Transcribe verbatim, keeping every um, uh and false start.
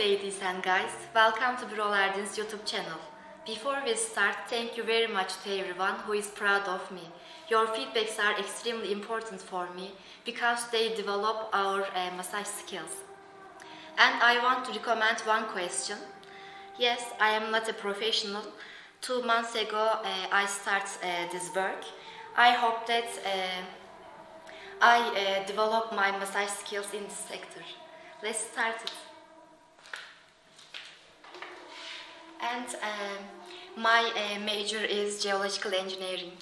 ladies and guys, welcome to Birol Erdin's YouTube channel. Before we start, thank you very much to everyone who is proud of me. Your feedbacks are extremely important for me because they develop our uh, massage skills. And I want to recommend one question. Yes, I am not a professional. Two months ago uh, I started uh, this work. I hope that uh, I uh, develop my massage skills in this sector. Let's start it. And uh, my uh, major is Geological Engineering.